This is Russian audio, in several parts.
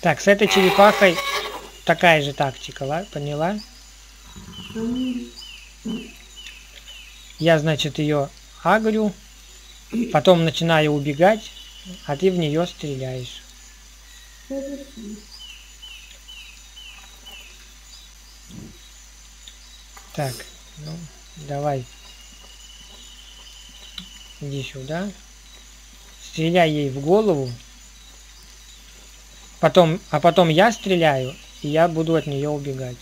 Так, с этой черепахой такая же тактика, ладно? Поняла? Я, значит, ее агрю, потом начинаю убегать, а ты в нее стреляешь. Так, ну, давай. Иди сюда. Стреляй ей в голову. А потом я стреляю, и я буду от нее убегать.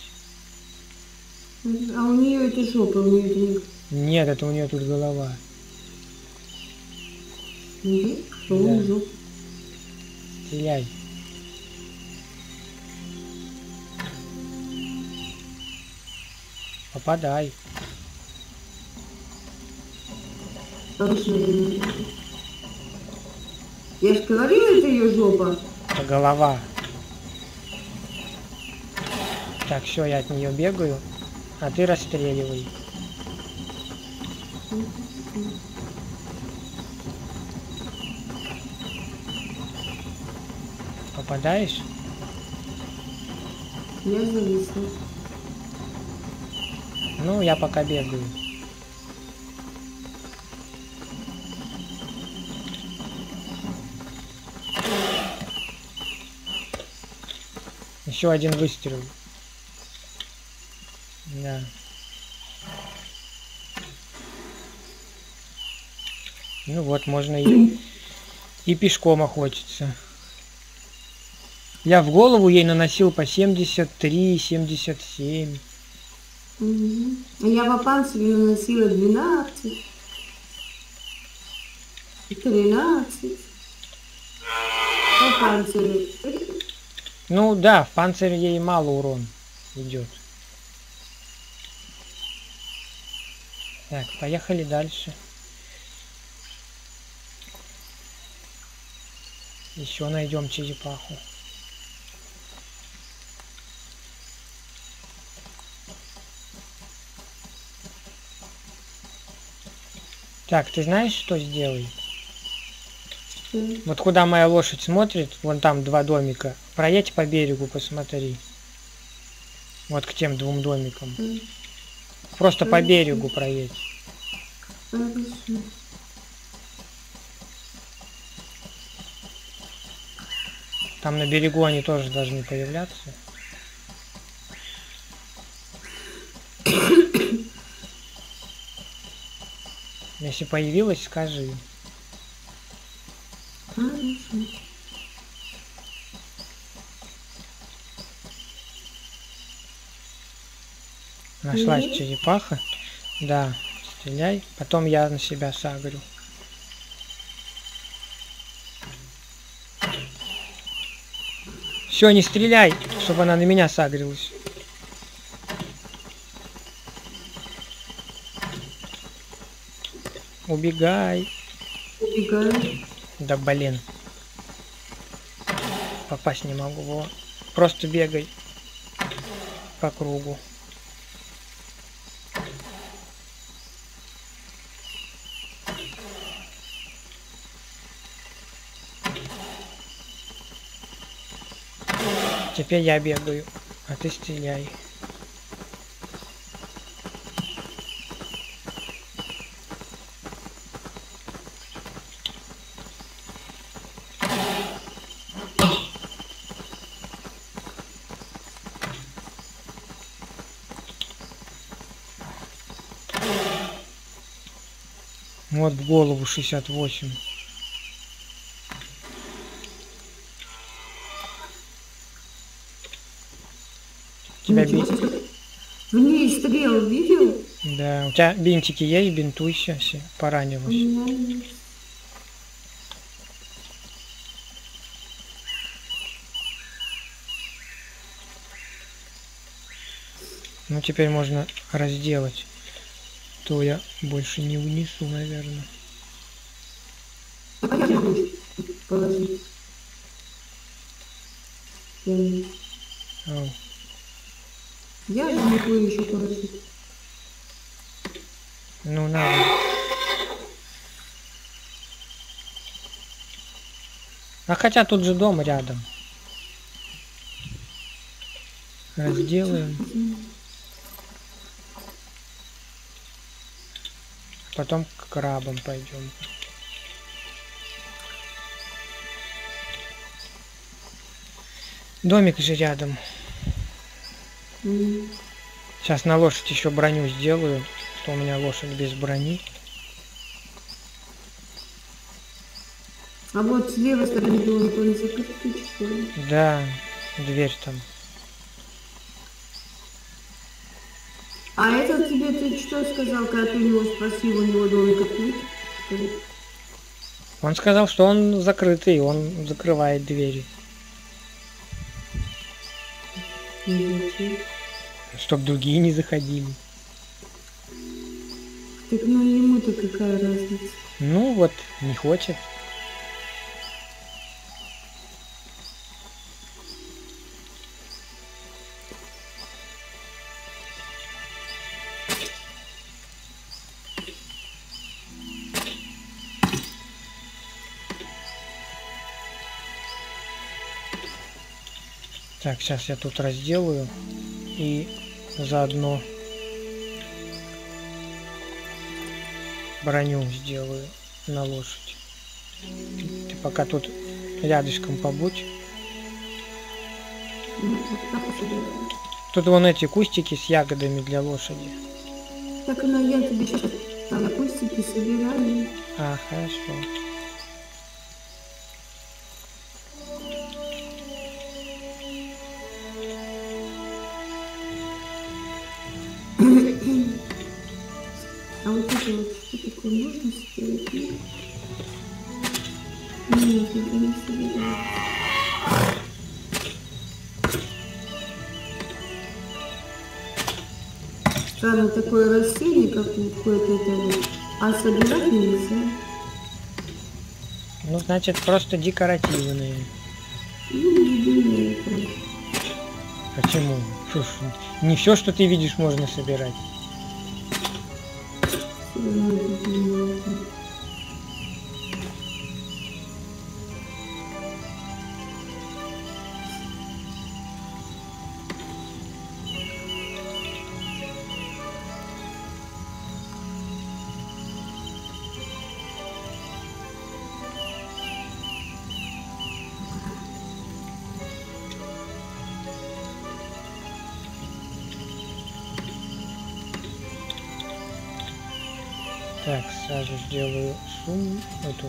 А у нее это жопа, у нее... Нет, это у нее тут голова. Да. Стреляй. Попадай. Я же говорила, это ее жопа. Это голова. Так, все, я от нее бегаю, а ты расстреливай. Попадаешь? Я зависла. Ну, я пока бегаю. Еще один выстрел. Да. Ну вот, можно и пешком охотиться. Я в голову ей наносил по 73, 77. Я по панцирю наносила 12, 13. По панцирю. Ну да, в панцирь ей мало урон идет. Так, поехали дальше. Еще найдем черепаху. Так, ты знаешь, что сделай? Вот куда моя лошадь смотрит, вон там два домика. Проедь по берегу, посмотри. Вот к тем двум домикам. Просто по берегу проедь. Там на берегу они тоже должны появляться. Если появилась, скажи. Нашлась черепаха. Да, стреляй. Потом я на себя сагрю. Все, не стреляй, чтобы она на меня сагрилась. Убегай. Убегай. Да блин. Попасть не могу. Во. Просто бегай по кругу. Теперь я бегаю, а ты стреляй. Вот в голову 68. Тебя в ней стрел видел? Да, у тебя бинтики есть, бинтуйся, поранилась. Ну теперь можно разделать. То я больше не унесу, наверное. Положи. Я же не буду еще положить. Ну надо. А хотя тут же дом рядом. разделаем. Потом к крабам пойдем. Домик же рядом. Сейчас на лошадь еще броню сделаю, что у меня лошадь без брони. А вот с левой стороны должен был закрыть, что ли? Да, дверь там. А это тебе ты что сказал, когда ты его спросил, у него домик открыт? Он сказал, что он закрытый, он закрывает двери. Чтоб другие не заходили. Так ну ему-то какая разница? Ну вот, не хочет. Так, сейчас я тут разделаю и заодно броню сделаю на лошадь. Ты пока тут рядышком побудь. Тут вон эти кустики с ягодами для лошади. Так, ну я тебе сейчас кустики собираю. А, хорошо. А вот это вот что такое, можно сделать? Нет, я не собираю. Странно, такое растение какое-то, а собирать нельзя. Ну, значит, просто декоративные. Почему? Шо, не все, что ты видишь, можно собирать. Так, сразу сделаю сумму, эту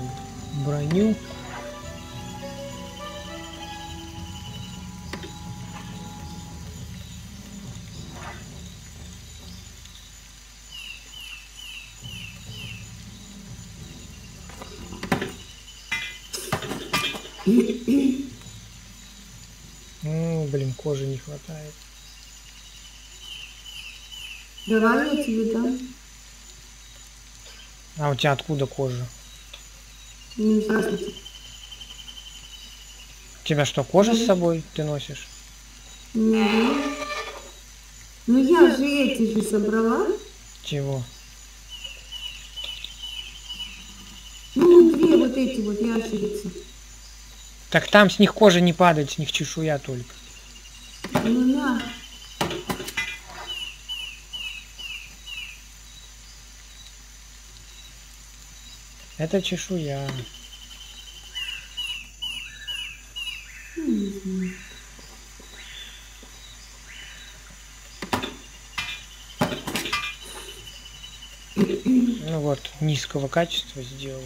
броню. Ну, блин, кожи не хватает. Давай я тебе дам. А у тебя откуда кожа? Не знаю. У тебя что, кожа с собой ты носишь? Нет. Ну я же эти же собрала. Чего? Ну две вот эти вот ящерицы. Так там с них кожа не падает, с них чешуя только. Ну да. Это чешуя. Ну вот, низкого качества сделал.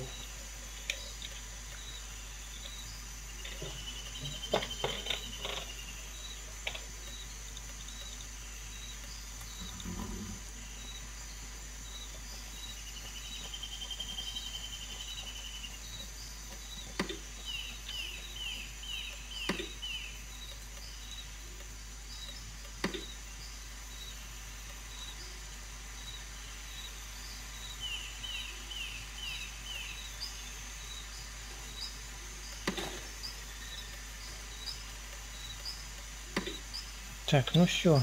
Так, ну все.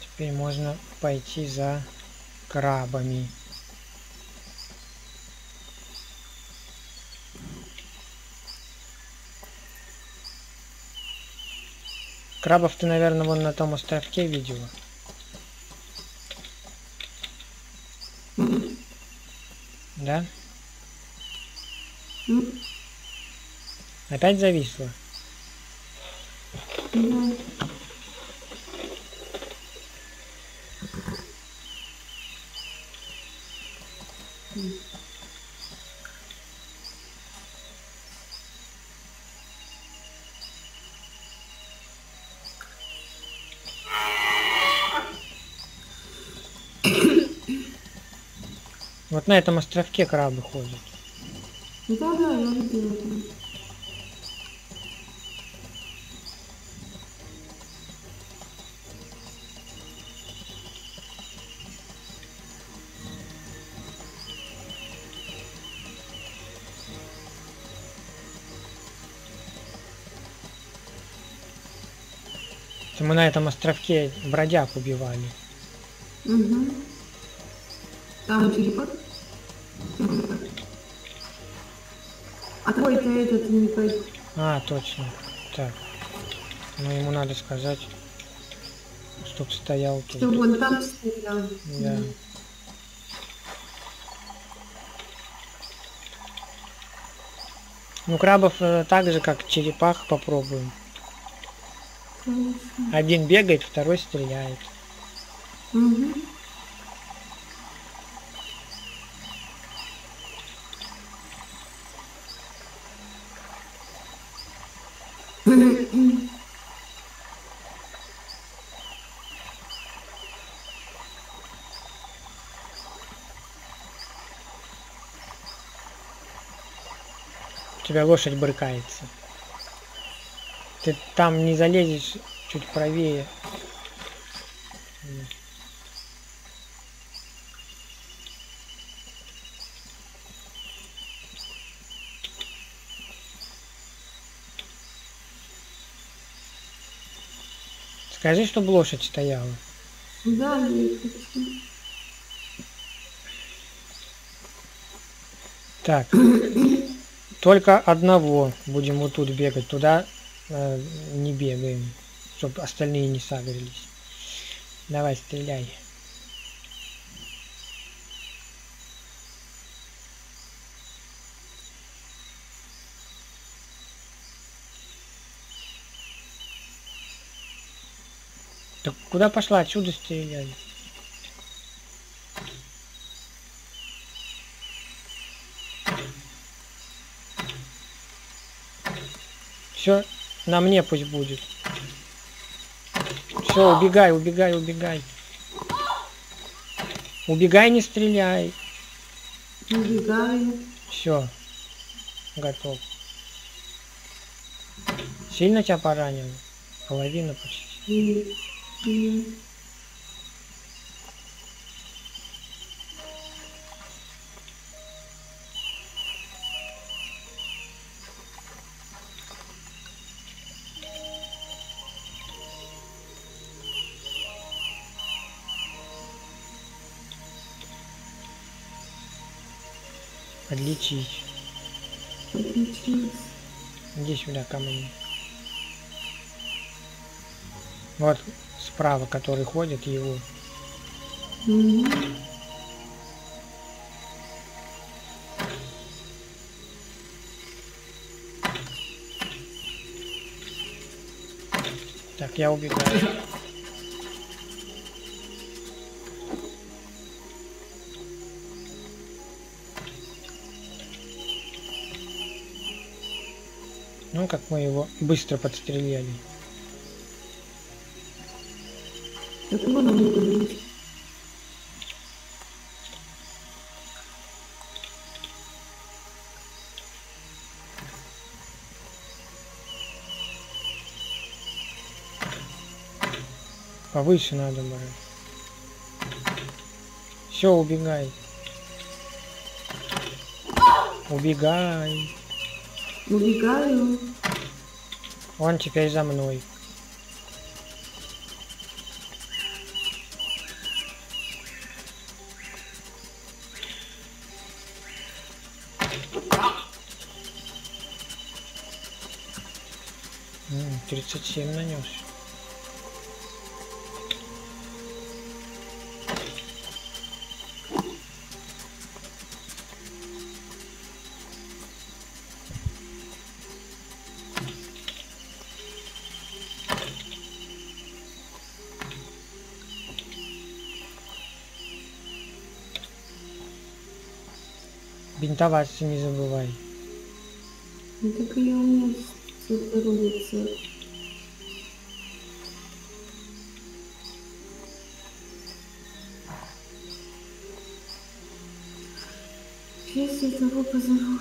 Теперь можно пойти за крабами. Крабов ты, наверное, вон на том островке видела. Да? Опять зависла? Вот на этом островке крабы ходят. Да, я видела. Мы на этом островке бродяг убивали. Угу. Там черепах? А твой-то этот не пойдет. А, точно. Так. Ну ему надо сказать, чтоб стоял тут. Чтобы он там стоял. Да. Ну крабов так же, как черепах, попробуем. Один бегает, второй стреляет. Угу. У тебя лошадь брыкается. Ты там не залезешь, чуть правее. Скажи, чтобы лошадь стояла. Да, нет. Так. Только одного будем вот тут бегать, туда не бегаем, чтобы остальные не сагрились. Давай, стреляй. Так куда пошла? Отсюда стреляй. Все. На мне пусть будет. Все, убегай, убегай, убегай. Убегай, не стреляй. Убегай. Все. Готов. Сильно тебя поранило? Половина почти. Подлечить. Подлечить. Иди сюда ко мне. Вот справа, который ходит, его. Так, я убегаю. Ну, как мы его быстро подстреляли. Повыше надо брать. Все, убегай. Убегай. Убегаю. Он теперь за мной. М, 37 нанес. бинтоваться не забывай. Ну, так я у меня рубится. Если того позову.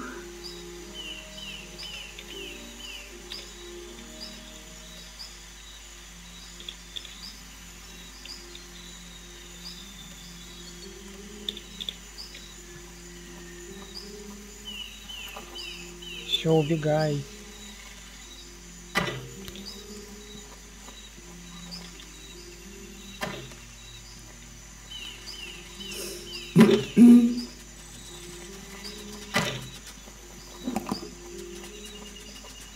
Все, убегай.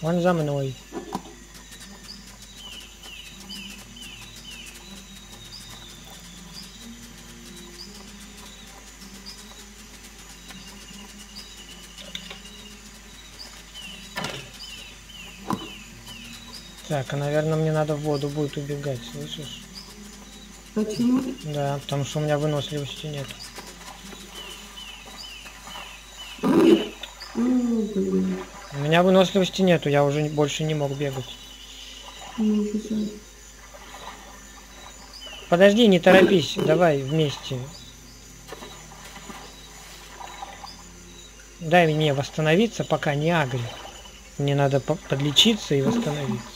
Он за мной. Так, а наверное мне надо в воду будет убегать, слышишь? Почему? Да, потому что у меня выносливости нет. У меня выносливости нету, я уже больше не мог бегать. Подожди, не торопись, давай вместе. Дай мне восстановиться, пока не агри. Мне надо подлечиться и восстановиться.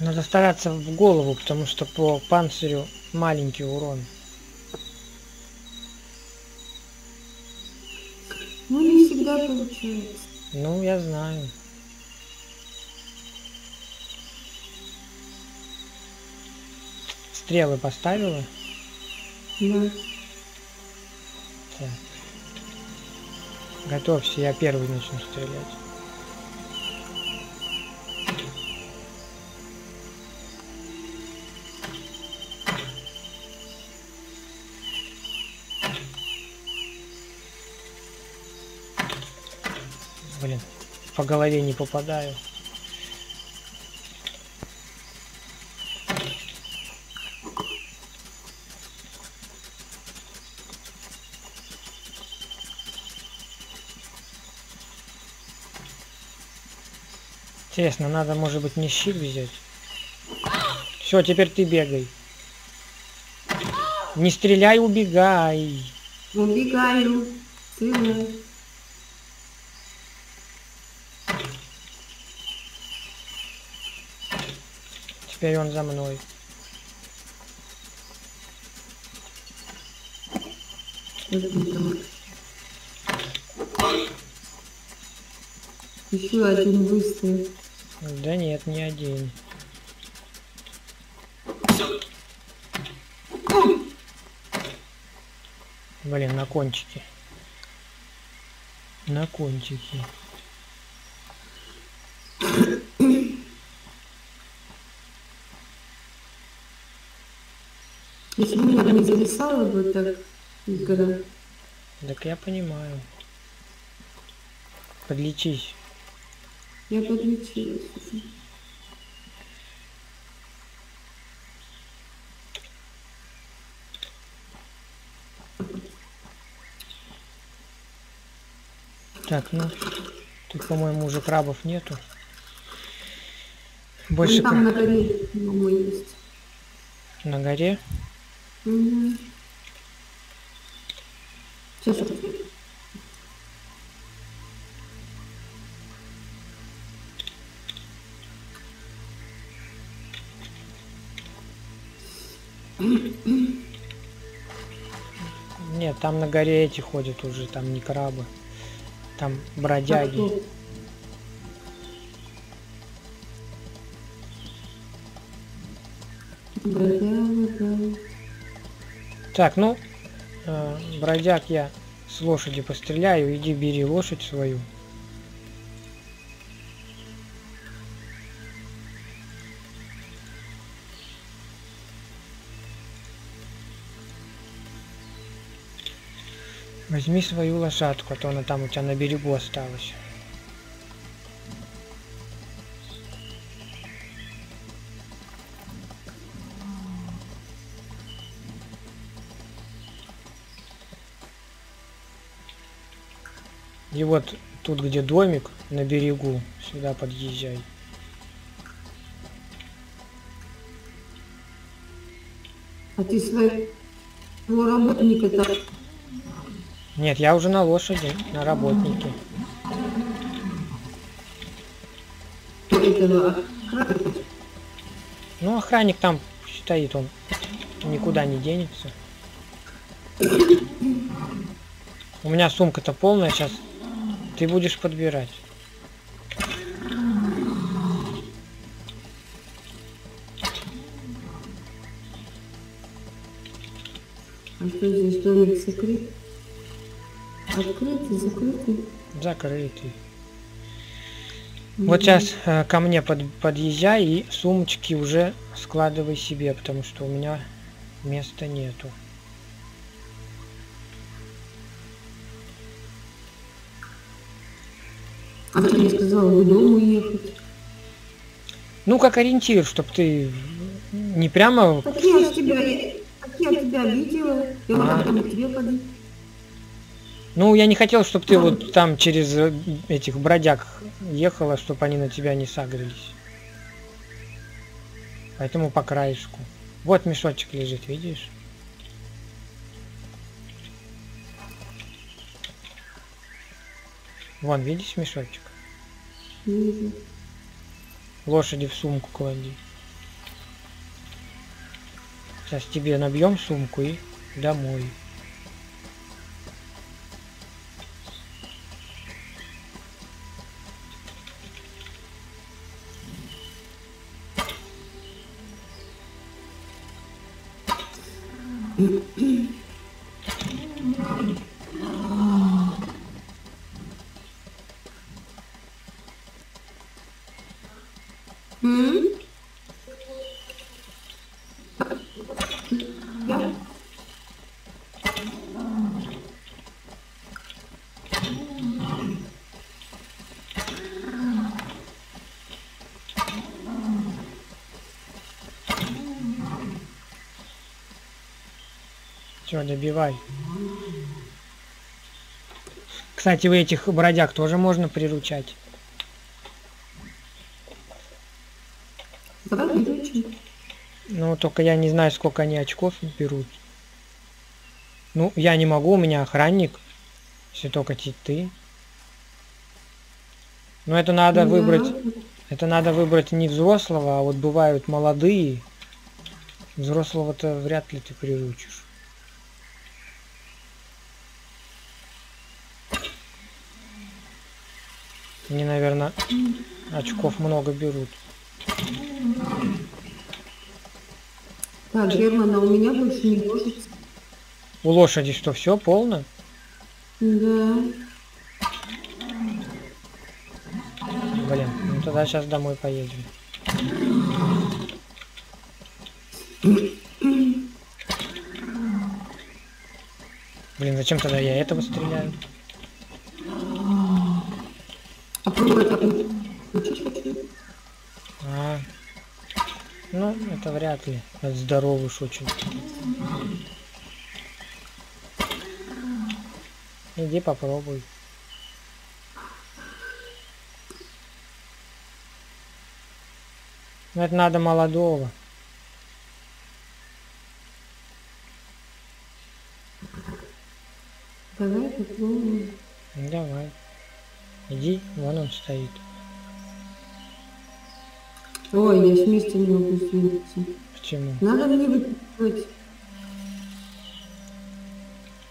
Надо стараться в голову, потому что по панцирю маленький урон. Ну, не всегда получается. Ну, я знаю. Стрелы поставила? Да. Так. Готовься, я первый начну стрелять. Блин, по голове не попадаю. Интересно, надо, может быть, не щит взять? Все, теперь ты бегай. Не стреляй, убегай. Убегаю. Стреляй. Теперь он за мной. Еще один быстрый. Да нет, не один. Блин, на кончике. На кончике. Если бы меня не зависала бы так игра. Так я понимаю. Подлечись. Я подлечилась. Так, ну тут, по-моему, уже крабов нету. Больше там на горе, по-моему, есть. На горе? Сейчас. Нет, там на горе эти ходят уже, там не крабы, там бродяги. Бродяги. Так, ну, бродяг я с лошади постреляю, иди бери лошадь свою. Возьми свою лошадку, а то она там у тебя на берегу осталась. И вот тут, где домик, на берегу, сюда подъезжай. А ты своего работника-то? Нет, я уже на лошади, на работнике. Ну, охранник там стоит, он никуда не денется. У меня сумка-то полная сейчас. Ты будешь подбирать. А что здесь домик закрыт? Открытый, закрытый? Закрытый. Вот сейчас ко мне подъезжай и сумочки уже складывай себе, потому что у меня места нету. А ты мне сказала, в дом уехать? Ну, как ориентир, чтобы ты не прямо... Так я тебя видела, я вот там к тебе ходила. Ну, я не хотел, чтобы ты вот там через этих бродяг ехала, чтобы они на тебя не сагрились. Поэтому по краешку. Вот мешочек лежит, видишь? Вон, видишь мешочек? Вижу. Лошади в сумку клади. Сейчас тебе набьем сумку и домой. Все, добивай. Кстати, у этих бродяг тоже можно приручать. Давай приручим. Ну, только я не знаю, сколько они очков берут. Ну, я не могу, у меня охранник. Все только ты. Но это надо выбрать. Это надо выбрать не взрослого, а вот бывают молодые. Взрослого-то вряд ли ты приручишь. Мне, наверное, очков много берут. Так, Герман, а у меня больше не может. У лошади что, все полно? Да. Блин, ну тогда сейчас домой поедем. Блин, зачем тогда я этого стреляю? А, ну, это вряд ли. Это здоровый уж очень. Иди попробуй. Но это надо молодого. Давай попробуем. Давай. Иди, вон он стоит. Ой, я с места не могу сдвинуться. Почему? Надо мне выкидывать.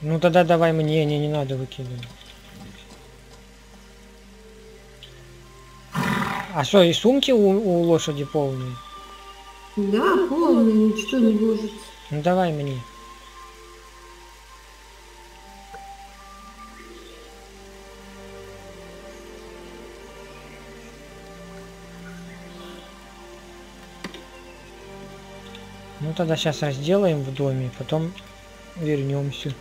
Ну тогда давай мне, не надо выкидывать. А что, и сумки у лошади полные? Да, полные, ничего не ложится. Ну давай мне. Ну тогда сейчас разделаем в доме, потом вернемся.